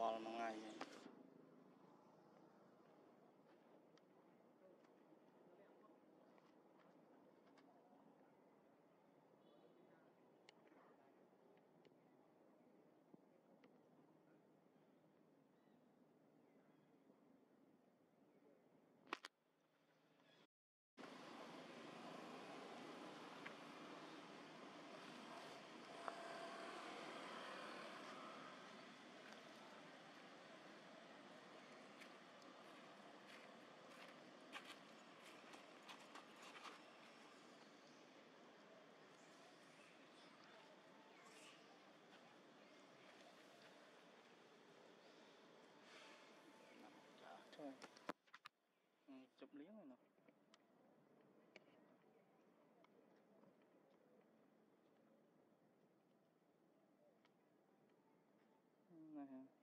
wal mengai. Chụp liếng rồi nè. Này hả?